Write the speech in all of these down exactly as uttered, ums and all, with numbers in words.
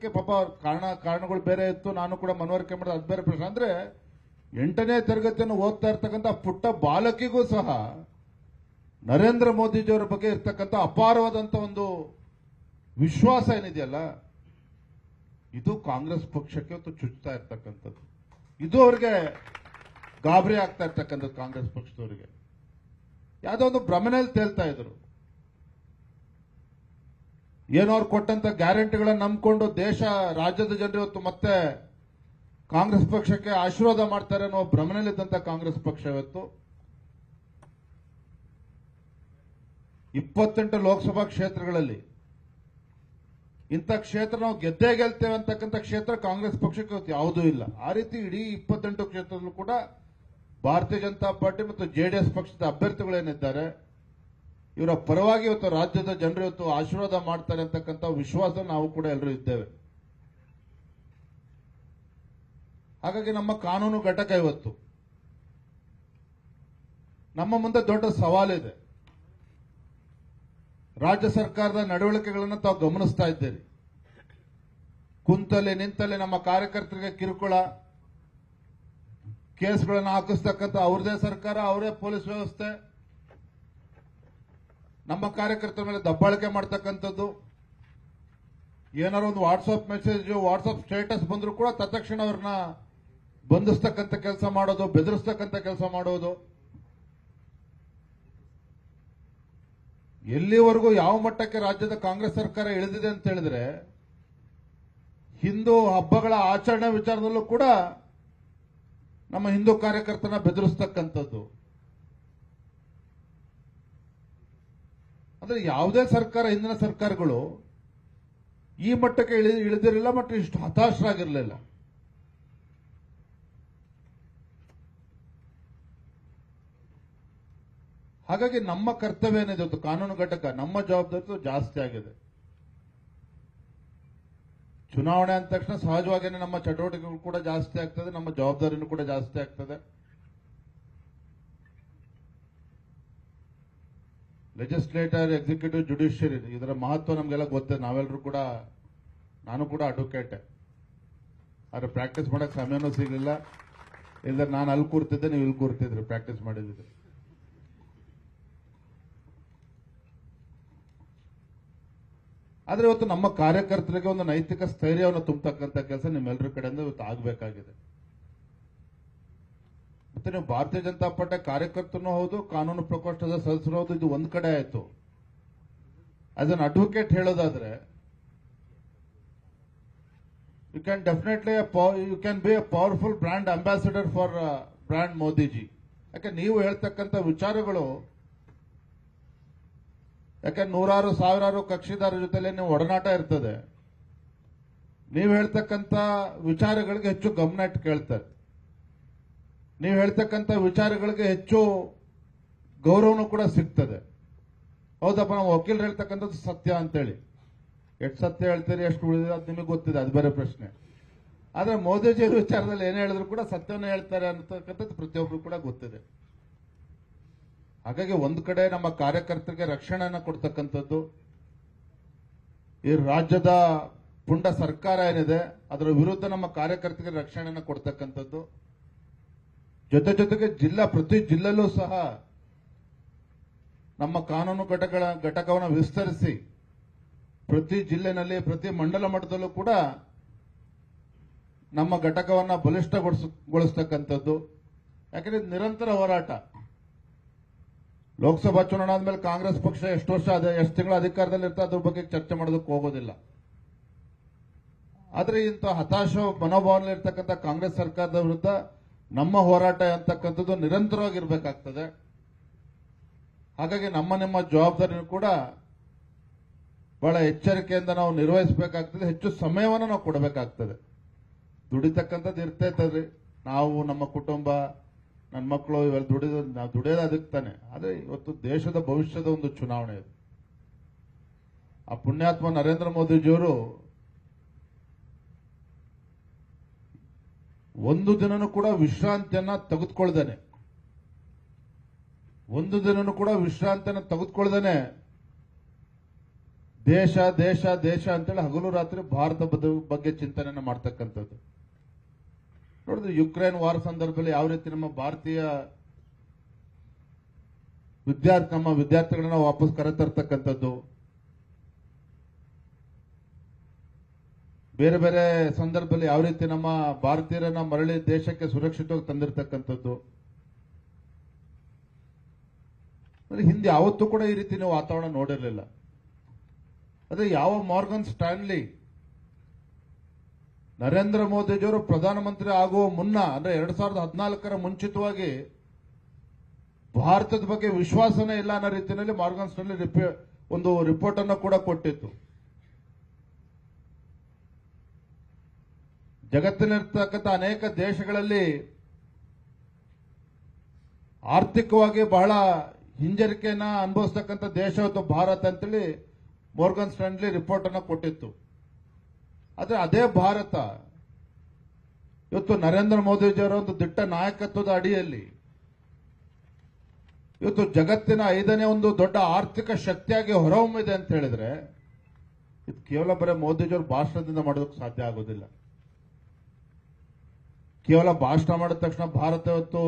पाप कारण कारण बेरे नानू कूड़ा मनवरिके अद बेरे प्रश्न अंद्रे ಎಂಟನೇ ತರಗತಿಯನ್ನು ಓದ್ತಾ ಇರತಕ್ಕಂತ ಪುಟ್ಟ ಬಾಲಕಿಗೂ ಸಹ ನರೇಂದ್ರ ಮೋದಿಜಿಯವರ ಬಗ್ಗೆ ಇರತಕ್ಕಂತ ಅಪಾರವಾದಂತ ಒಂದು ವಿಶ್ವಾಸ ಏನಿದೆಯಲ್ಲ ಇದು ಕಾಂಗ್ರೆಸ್ ಪಕ್ಷಕ್ಕೆ ಚುಚ್ಚುತ್ತಾ ಇರತಕ್ಕಂತದ್ದು ಇದು ಅವರಿಗೆ ಗಾಬರಿ ಆಗ್ತಾ ಇರತಕ್ಕಂತದ್ದು ಕಾಂಗ್ರೆಸ್ ಪಕ್ಷದವರಿಗೆ ಯಾವುದೋ ಒಂದು ಭ್ರಮನೆಯಲ್ಲಿ ತೇಲ್ತಾ ಇದ್ರು ಏನೋರ್ ಕೊಟ್ಟಂತ ಗ್ಯಾರಂಟಿಗಳನ್ನು ನಂಬಿಕೊಂಡು ದೇಶ ರಾಜ್ಯದ ಜನರು ಮತ್ತೆ कांग्रेस पक्ष के आशीर्वाद माड्तारे अन्नुव भ्रमणेयल्लिद्दंत कांग्रेस पक्ष इवत्तु ಇಪ್ಪತ್ತೆಂಟು लोकसभा ಕ್ಷೇತ್ರಗಳಲ್ಲಿ ಇಂತ ಕ್ಷೇತ್ರ ನಾವು ಗೆದ್ದೆ ಗೆಲ್ತೇವೆ ಅಂತಕ್ಕಂತ ಕ್ಷೇತ್ರ ಕಾಂಗ್ರೆಸ್ ಪಕ್ಷಕ್ಕೆ ಯಾವುದೂ ಇಲ್ಲ ಆ ರೀತಿ ಇಡಿ ಇಪ್ಪತ್ತೆಂಟು ಕ್ಷೇತ್ರದಲ್ಲೂ ಕೂಡ ಭಾರತೀಯ ಜನತಾ ಪಾರ್ಟಿ ಮತ್ತು ಜೆಡಿಎಸ್ ಪಕ್ಷದ ಅಭ್ಯರ್ಥಿಗಳು ಏನಿದ್ದಾರೆ ಇವರ ಪರವಾಗಿ ಇವತ್ತು ರಾಜ್ಯದ ಜನರು ಇವತ್ತು ಆಶೀರ್ವಾದ ಮಾಡ್ತಾರೆ ಅಂತಕ್ಕಂತ ವಿಶ್ವಾಸ ನಾವು ಕೂಡ ಎಲ್ಲರೂ ಇದ್ದೇವೆ ಹಾಗಾಗಿ ನಮ್ಮ ಕಾನೂನು ಘಟಕ ಇವತ್ತು ನಮ್ಮ ಮುಂದೆ ದೊಡ್ಡ ಸವಾಲಿದೆ ರಾಜ್ಯ ಸರ್ಕಾರದ ನಡವಳಿಕೆಗಳನ್ನು ತಾವು ಗಮನಿಸ್ತಾ ಇದ್ದೀರಿ ಕುಂತಲೆ ನಿಂತಲೆ ನಮ್ಮ ಕಾರ್ಯಕರ್ತರಿಗೆ ಕಿರುಕುಳ ಕೇಸ್ಗಳನ್ನು ಹಾಕಿಸ್ತಕ್ಕಂತ ಅವರದೇ ಸರ್ಕಾರ ಅವರೇ ಪೊಲೀಸ್ ವ್ಯವಸ್ಥೆ ನಮ್ಮ ಕಾರ್ಯಕರ್ತರ ಮೇಲೆ ದಬ್ಬಾಳಿಕೆ ಮಾಡತಕ್ಕಂತದ್ದು ಏನಾದರೂ ಒಂದು ವಾಟ್ಸಾಪ್ ಮೆಸೇಜ್ ವಾಟ್ಸಾಪ್ ಸ್ಟೇಟಸ್ ಬಂದರೂ ಕೂಡ ತತ್ಕ್ಷಣ ಅವರನ್ನ ಬಂಧಿಸತಕ್ಕಂತ ಕೆಲಸ ಮಾಡೋದು ಬೆದರಿಸತಕ್ಕಂತ ಕೆಲಸ ಮಾಡೋದು ಎಲ್ಲಿವರೆಗೂ ಯಾವ ಮಟ್ಟಕ್ಕೆ ರಾಜ್ಯದ ಕಾಂಗ್ರೆಸ್ ಸರ್ಕಾರ ಇಳಿದಿದೆ ಅಂತ ಹೇಳಿದ್ರೆ ಹಿಂದೂ ಹಬ್ಬಗಳ ಆಚರಣೆ ವಿಚಾರದಲ್ಲೂ ಕೂಡ ನಮ್ಮ ಹಿಂದೂ ಕಾರ್ಯಕರ್ತರನ್ನ ಬೆದರಿಸತಕ್ಕಂತದ್ದು ಅಂದ್ರೆ ಯಾವುದೇ ಸರ್ಕಾರ ಹಿಂದಿನ ಸರ್ಕಾರಗಳು ಈ ಮಟ್ಟಕ್ಕೆ ಇಳಿದಿರಲಿಲ್ಲ ಮತ್ತು ಇಷ್ಟು ಹತಾಶರಾಗಿರಲಿಲ್ಲ ಹಾಗಾಗಿ ನಮ್ಮ ಕರ್ತವ್ಯ ಏನಿದೆ ಅದು ಕಾನೂನು ಘಟಕ ನಮ್ಮ ಜವಾಬ್ದಾರಿ ಜಾಸ್ತಿ ಆಗಿದೆ ಚುನಾವಣೆ ಅಂದ ತಕ್ಷಣ ಸಹಜವಾಗಿಯೇ ನಮ್ಮ ಚಟುವಟಿಕೆಗಳು ಕೂಡ ಜಾಸ್ತಿ ಆಗ್ತದೆ ನಮ್ಮ ಜವಾಬ್ದಾರಿನೂ ಕೂಡ ಜಾಸ್ತಿ ಆಗ್ತದೆ ಲೆಜಿಸ್ಲೇಟರ್ ಎಕ್ಸಿಕ್ಯೂಟಿವ್ ಜುಡಿಷಿಯರಿ ಇದರ ಮಹತ್ವ ನಮಗೆಲ್ಲ ಗೊತ್ತಿದೆ ನಾವೆಲ್ಲರೂ ಕೂಡ ನಾನು ಕೂಡ ಅಡ್ವೊಕೇಟ್ ಆದರೆ ಪ್ರಾಕ್ಟೀಸ್ ಮಾಡೋಕ್ಕೆ ಸಮಯನೂ ಸಿಗಲಿಲ್ಲ ಇಲ್ಲದ್ರೆ ನಾನು ಅಲ್ಲಿ ಕೂರ್ತಿದ್ದೆ ನೀವು ಇಲ್ಲಿ ಕೂರ್ತಿದ್ರಿ ಪ್ರಾಕ್ಟೀಸ್ ಮಾಡಿದ್ರಿ ಆದರೆ ಇವತ್ತು ನಮ್ಮ ಕಾರ್ಯಕರ್ತರಿಗೆ ಒಂದು ನೈತಿಕ ಸ್ಥೈರ್ಯವನ್ನು ತುಂಬತಕ್ಕಂಥ ಕೆಲಸ ನಿಮ್ಮೆಲ್ಲರ ಕಡೆಯಿಂದ ಇವತ್ತು ಆಗಬೇಕಾಗಿದೆ ಮತ್ತೆ ನೀವು ಭಾರತೀಯ ಜನತಾ ಪಾರ್ಟಿ ಕಾರ್ಯಕರ್ತನೂ ಹೌದು ಕಾನೂನು ಪ್ರಕೋಷ್ಠದ ಸದಸ್ಯರು ಹೌದು ಇದು ಒಂದು ಕಡೆ ಆಯಿತು ಆಸ್ ಅನ್ ಅಡ್ವೊಕೇಟ್ ಹೇಳೋದಾದ್ರೆ you can definitely you can be a powerful brand ambassador for brand Modiji ಯಾಕೆ ನೀವು ಹೇಳ್ತಕ್ಕಂಥ ವಿಚಾರಗಳು ಯಾಕೆ ನೂರಾರು ಸಾವಿರಾರು ಕಕ್ಷಿದಾರರ ಜೊತೆಲೆ ನೀವು ಒಡನಾಟ ಇರ್ತದೆ ನೀವು ಹೇಳ್ತಕ್ಕಂಥ ವಿಚಾರಗಳಿಗೆ ಹೆಚ್ಚು ಗಮನ ಇಟ್ಟು ಕೇಳ್ತಾರೆ ನೀವು ಹೇಳ್ತಕ್ಕಂಥ ವಿಚಾರಗಳಿಗೆ ಹೆಚ್ಚು ಗೌರವನೂ ಕೂಡ ಸಿಗ್ತದೆ ಹೌದಪ್ಪ ನಾವು ವಕೀಲರು ಹೇಳ್ತಕ್ಕಂಥದ್ದು ಸತ್ಯ ಅಂತೇಳಿ ಎಷ್ಟು ಸತ್ಯ ಹೇಳ್ತೀರಿ ಎಷ್ಟು ಉಳಿದಿದೆ ಅದು ನಿಮಗೆ ಗೊತ್ತಿದೆ ಅದು ಬೇರೆ ಪ್ರಶ್ನೆ ಆದರೆ ಮೋದಿಜಿಯವರ ವಿಚಾರದಲ್ಲಿ ಏನು ಹೇಳಿದ್ರು ಕೂಡ ಸತ್ಯವನ್ನೇ ಹೇಳ್ತಾರೆ ಅನ್ನತಕ್ಕಂಥದ್ದು ಪ್ರತಿಯೊಬ್ಬರು ಕೂಡ ಗೊತ್ತಿದೆ ಹಾಗಾಗಿ ಒಂದು ಕಡೆ ನಮ್ಮ ಕಾರ್ಯಕರ್ತರಿಗೆ ರಕ್ಷಣೆಯನ್ನು ಕೊಡ್ತಕ್ಕಂಥದ್ದು ಈ ರಾಜ್ಯದ ಪುಂಡ ಸರ್ಕಾರ ಏನಿದೆ ಅದರ ವಿರುದ್ಧ ನಮ್ಮ ಕಾರ್ಯಕರ್ತರಿಗೆ ರಕ್ಷಣೆಯನ್ನು ಕೊಡ್ತಕ್ಕಂಥದ್ದು ಜೊತೆ ಜೊತೆಗೆ ಜಿಲ್ಲಾ ಪ್ರತಿ ಜಿಲ್ಲೆಯಲ್ಲೂ ಸಹ ನಮ್ಮ ಕಾನೂನು ಘಟಕಗಳ ಘಟಕವನ್ನು ವಿಸ್ತರಿಸಿ ಪ್ರತಿ ಜಿಲ್ಲೆನಲ್ಲಿ ಪ್ರತಿ ಮಂಡಲ ಮಟ್ಟದಲ್ಲೂ ಕೂಡ ನಮ್ಮ ಘಟಕವನ್ನು ಬಲಿಷ್ಠಗೊಳಿಸತಕ್ಕಂಥದ್ದು ಯಾಕಂದ್ರೆ ನಿರಂತರ ಹೋರಾಟ ಲೋಕಸಭಾ ಚುನಾವಣೆ ಆದಮೇಲೆ ಕಾಂಗ್ರೆಸ್ ಪಕ್ಷ ಎಷ್ಟು ವರ್ಷ ಎಷ್ಟು ತಿಂಗಳ ಅಧಿಕಾರದಲ್ಲಿ ಇರ್ತಾ ಅದ್ರ ಬಗ್ಗೆ ಚರ್ಚೆ ಮಾಡೋದಕ್ಕೆ ಹೋಗೋದಿಲ್ಲ ಆದರೆ ಇಂಥ ಹತಾಶ ಮನೋಭಾವದಲ್ಲಿ ಇರತಕ್ಕಂಥ ಕಾಂಗ್ರೆಸ್ ಸರ್ಕಾರದ ವಿರುದ್ಧ ನಮ್ಮ ಹೋರಾಟ ಅಂತಕ್ಕಂಥದ್ದು ನಿರಂತರವಾಗಿರಬೇಕಾಗ್ತದೆ ಹಾಗಾಗಿ ನಮ್ಮ ನಿಮ್ಮ ಜವಾಬ್ದಾರಿಯನ್ನು ಕೂಡ ಬಹಳ ಎಚ್ಚರಿಕೆಯಿಂದ ನಾವು ನಿರ್ವಹಿಸಬೇಕಾಗ್ತದೆ ಹೆಚ್ಚು ಸಮಯವನ್ನು ನಾವು ಕೊಡಬೇಕಾಗ್ತದೆ ದುಡಿತಕ್ಕಂಥದ್ದು ಇರ್ತೈತದ್ರಿ ನಾವು ನಮ್ಮ ಕುಟುಂಬ ನನ್ನ ಮಕ್ಕಳು ಇವೆಲ್ಲ ದುಡಿದ ನಾವು ದುಡಿಯೋದು ಅದಕ್ಕೆ ತಾನೆ ಆದರೆ ಇವತ್ತು ದೇಶದ ಭವಿಷ್ಯದ ಒಂದು ಚುನಾವಣೆ ಇದು ಆ ಪುಣ್ಯಾತ್ಮ ನರೇಂದ್ರ ಮೋದಿಜಿಯವರು ಒಂದು ದಿನನೂ ಕೂಡ ವಿಶ್ರಾಂತಿಯನ್ನ ತೆಗೆದುಕೊಳ್ಳದೇನೆ ಒಂದು ದಿನನೂ ಕೂಡ ವಿಶ್ರಾಂತಿಯನ್ನು ತೆಗೆದುಕೊಳ್ಳದೇನೆ ದೇಶ ದೇಶ ದೇಶ ಅಂತೇಳಿ ಹಗಲು ರಾತ್ರಿ ಭಾರತ ಬಗ್ಗೆ ಚಿಂತನೆಯನ್ನು ಮಾಡತಕ್ಕಂತದ್ದು ನೋಡಿದ್ರೆ ಯುಕ್ರೇನ್ ವಾರ್ ಸಂದರ್ಭದಲ್ಲಿ ಯಾವ ರೀತಿ ನಮ್ಮ ಭಾರತೀಯ ವಿದ್ಯಾರ್ಥಿ ನಮ್ಮ ವಿದ್ಯಾರ್ಥಿಗಳನ್ನ ವಾಪಸ್ ಕರೆತರ್ತಕ್ಕಂತದ್ದು ಬೇರೆ ಬೇರೆ ಸಂದರ್ಭದಲ್ಲಿ ಯಾವ ರೀತಿ ನಮ್ಮ ಭಾರತೀಯರನ್ನ ಮರಳಿ ದೇಶಕ್ಕೆ ಸುರಕ್ಷಿತವಾಗಿ ತಂದಿರತಕ್ಕಂತದ್ದು ಹಿಂದೆ ಯಾವತ್ತೂ ಕೂಡ ಈ ರೀತಿ ನಾವು ವಾತಾವರಣ ನೋಡಿರಲಿಲ್ಲ. ಅದೇ ಯಾವ ಮಾರ್ಗನ್ ಸ್ಟ್ಯಾನ್ಲಿ ನರೇಂದ್ರ ಮೋದಿಜಿಯವರು ಪ್ರಧಾನಮಂತ್ರಿ ಆಗುವ ಮುನ್ನ ಅಂದ್ರೆ ಎರಡ್ ಸಾವಿರದ ಹದಿನಾಲ್ಕರ ಮುಂಚಿತವಾಗಿ ಭಾರತದ ಬಗ್ಗೆ ವಿಶ್ವಾಸನೇ ಇಲ್ಲ ಅನ್ನೋ ರೀತಿಯಲ್ಲಿ ಮಾರ್ಗನ್ ಸ್ಟ್ಯಾನ್ಲಿ ಒಂದು ರಿಪೋರ್ಟ್ ಅನ್ನು ಕೂಡ ಕೊಟ್ಟಿತ್ತು. ಜಗತ್ತಿನಲ್ಲಿರತಕ್ಕಂಥ ಅನೇಕ ದೇಶಗಳಲ್ಲಿ ಆರ್ಥಿಕವಾಗಿ ಬಹಳ ಹಿಂಜರಿಕೆಯನ್ನು ಅನುಭವಿಸತಕ್ಕಂಥ ದೇಶ ಇವತ್ತು ಭಾರತ ಅಂತೇಳಿ ಮೋರ್ಗನ್ ಸ್ಟ್ಯಾನ್ಲಿ ರಿಪೋರ್ಟ್ ಅನ್ನು ಕೊಟ್ಟಿತ್ತು. ಆದರೆ ಅದೇ ಭಾರತ ಇವತ್ತು ನರೇಂದ್ರ ಮೋದಿಜಿಯವರ ಒಂದು ದಿಟ್ಟ ನಾಯಕತ್ವದ ಅಡಿಯಲ್ಲಿ ಇವತ್ತು ಜಗತ್ತಿನ ಐದನೇ ಒಂದು ದೊಡ್ಡ ಆರ್ಥಿಕ ಶಕ್ತಿಯಾಗಿ ಹೊರಹೊಮ್ಮಿದೆ ಅಂತ ಹೇಳಿದ್ರೆ ಇದು ಕೇವಲ ಬರೀ ಮೋದಿಜಿಯವರು ಭಾಷಣದಿಂದ ಮಾಡೋದಕ್ಕೆ ಸಾಧ್ಯ ಆಗೋದಿಲ್ಲ. ಕೇವಲ ಭಾಷಣ ಮಾಡಿದ ತಕ್ಷಣ ಭಾರತ ಇವತ್ತು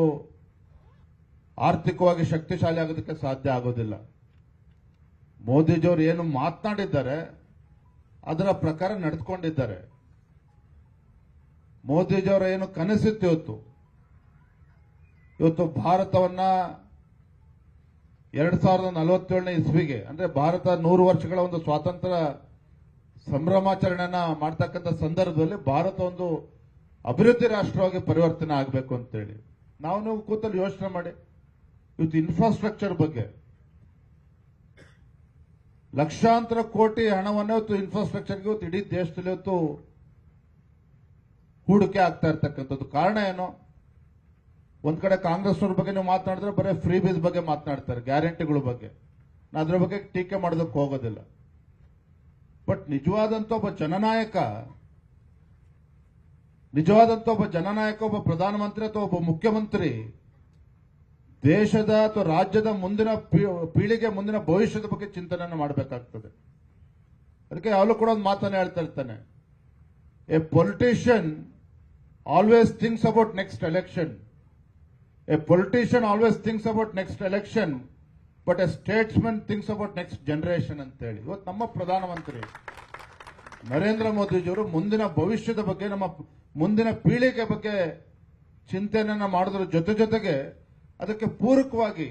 ಆರ್ಥಿಕವಾಗಿ ಶಕ್ತಿಶಾಲಿ ಆಗೋದಕ್ಕೆ ಸಾಧ್ಯ ಆಗೋದಿಲ್ಲ. ಮೋದಿಜಿಯವರು ಏನು ಮಾತನಾಡಿದ್ದಾರೆ ಅದರ ಪ್ರಕಾರ ನಡೆದುಕೊಂಡಿದ್ದಾರೆ. ಮೋದಿಜಿಯವರು ಏನು ಕನಸಿತ್ತು ಇವತ್ತು ಇವತ್ತು ಭಾರತವನ್ನ ಎರಡ್ ಸಾವಿರದ ನಲವತ್ತೇಳನೇ ಇಸ್ವಿಗೆ ಅಂದ್ರೆ ಭಾರತ ನೂರು ವರ್ಷಗಳ ಒಂದು ಸ್ವಾತಂತ್ರ್ಯ ಸಂಭ್ರಮಾಚರಣೆಯನ್ನ ಮಾಡ್ತಕ್ಕಂಥ ಸಂದರ್ಭದಲ್ಲಿ ಭಾರತ ಒಂದು ಅಭಿವೃದ್ಧಿ ರಾಷ್ಟ್ರವಾಗಿ ಪರಿವರ್ತನೆ ಆಗಬೇಕು ಅಂತೇಳಿ ನಾವು ನಾವು ಕೂತಲ್ಲಿ ಯೋಚನೆ ಮಾಡಿ ಇವತ್ತು ಇನ್ಫ್ರಾಸ್ಟ್ರಕ್ಚರ್ ಬಗ್ಗೆ ಲಕ್ಷಾಂತರ ಕೋಟಿ ಹಣವನ್ನು ಇವತ್ತು ಇನ್ಫ್ರಾಸ್ಟ್ರಕ್ಚರ್ಗೆ ಇವತ್ತು ಇಡೀ ದೇಶದಲ್ಲಿ ಇವತ್ತು ಹೂಡಿಕೆ ಆಗ್ತಾ ಇರತಕ್ಕಂಥದ್ದು ಕಾರಣ ಏನು? ಒಂದ್ ಕಡೆ ಕಾಂಗ್ರೆಸ್ನವ್ರ ಬಗ್ಗೆ ನೀವು ಮಾತನಾಡಿದ್ರೆ ಬರೀ ಫ್ರೀ ಬೀಸ್ ಬಗ್ಗೆ ಮಾತನಾಡ್ತಾರೆ, ಗ್ಯಾರಂಟಿಗಳ ಬಗ್ಗೆ. ನಾ ಅದ್ರ ಬಗ್ಗೆ ಟೀಕೆ ಮಾಡೋದಕ್ಕೆ ಹೋಗೋದಿಲ್ಲ. ಬಟ್ ನಿಜವಾದಂಥ ಒಬ್ಬ ಜನನಾಯಕ ನಿಜವಾದಂಥ ಒಬ್ಬ ಜನನಾಯಕ ಒಬ್ಬ ಪ್ರಧಾನಮಂತ್ರಿ ಅಥವಾ ಒಬ್ಬ ಮುಖ್ಯಮಂತ್ರಿ ದೇಶದ ಅಥವಾ ರಾಜ್ಯದ ಮುಂದಿನ ಪೀಳಿಗೆ ಮುಂದಿನ ಭವಿಷ್ಯದ ಬಗ್ಗೆ ಚಿಂತನೆಯನ್ನು ಮಾಡಬೇಕಾಗ್ತದೆ. ಅದಕ್ಕೆ ಯಾವಾಗಲೂ ಕೂಡ ಒಂದು ಮಾತನ್ನು ಹೇಳ್ತಾ ಇರ್ತಾನೆ, a politician always thinks about next election a politician always thinks about next election but a statesman thinks about next generation ಅಂತೇಳಿ ಇವತ್ತು ನಮ್ಮ ಪ್ರಧಾನಮಂತ್ರಿ ನರೇಂದ್ರ ಮೋದಿಜಿಯವರು ಮುಂದಿನ ಭವಿಷ್ಯದ ಬಗ್ಗೆ ನಮ್ಮ ಮುಂದಿನ ಪೀಳಿಗೆ ಬಗ್ಗೆ ಚಿಂತನೆಯನ್ನು ಮಾಡೋದ್ರ ಜೊತೆ ಜೊತೆಗೆ ಅದಕ್ಕೆ ಪೂರಕವಾಗಿ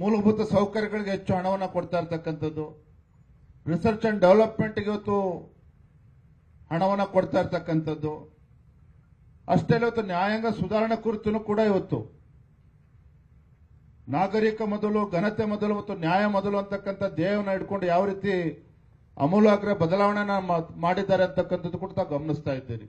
ಮೂಲಭೂತ ಸೌಕರ್ಯಗಳಿಗೆ ಹೆಚ್ಚು ಹಣವನ್ನು ಕೊಡ್ತಾ ಇರತಕ್ಕಂಥದ್ದು, ರಿಸರ್ಚ್ ಅಂಡ್ ಡೆವಲಪ್ಮೆಂಟ್ಗೆ ಇವತ್ತು ಹಣವನ್ನು ಕೊಡ್ತಾ ಇರತಕ್ಕಂಥದ್ದು. ಅಷ್ಟೇ ಇವತ್ತು ನ್ಯಾಯಾಂಗ ಸುಧಾರಣೆ ಕುರಿತು ಕೂಡ ಇವತ್ತು ನಾಗರಿಕ ಮೊದಲು, ಘನತೆ ಮೊದಲು ಮತ್ತು ನ್ಯಾಯ ಮೊದಲು ಅಂತಕ್ಕಂಥ ಧ್ಯೇಯವನ್ನು ಇಟ್ಕೊಂಡು ಯಾವ ರೀತಿ ಅಮೂಲಾಗ್ರ ಬದಲಾವಣೆಯನ್ನು ಮಾಡಿದ್ದಾರೆ ಅಂತಕ್ಕಂಥದ್ದು ಕೂಡ ತಾವು ಗಮನಿಸ್ತಾ ಇದ್ದೀರಿ.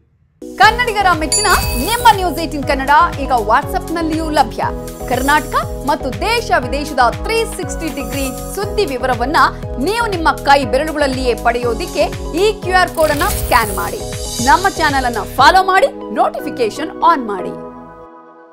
ಕನ್ನಡಿಗರ ಮೆಚ್ಚಿನ ನಿಮ್ಮ ನ್ಯೂಸ್ ಏಟೀನ್ ಕನ್ನಡ ಈಗ ವಾಟ್ಸ್ಆಪ್ನಲ್ಲಿಯೂ ಲಭ್ಯ. ಕರ್ನಾಟಕ ಮತ್ತು ದೇಶ ವಿದೇಶದ ತ್ರೀ ಸಿಕ್ಸ್ಟಿ ಡಿಗ್ರಿ ಸುದ್ದಿ ವಿವರವನ್ನ ನೀವು ನಿಮ್ಮ ಕೈ ಬೆರಳುಗಳಲ್ಲಿಯೇ ಪಡೆಯೋದಿಕ್ಕೆ ಈ ಕ್ಯೂ ಆರ್ ಕೋಡ್ ಅನ್ನ ಸ್ಕ್ಯಾನ್ ಮಾಡಿ, ನಮ್ಮ ಚಾನೆಲ್ ಅನ್ನ ಫಾಲೋ ಮಾಡಿ, ನೋಟಿಫಿಕೇಶನ್ ಆನ್ ಮಾಡಿ.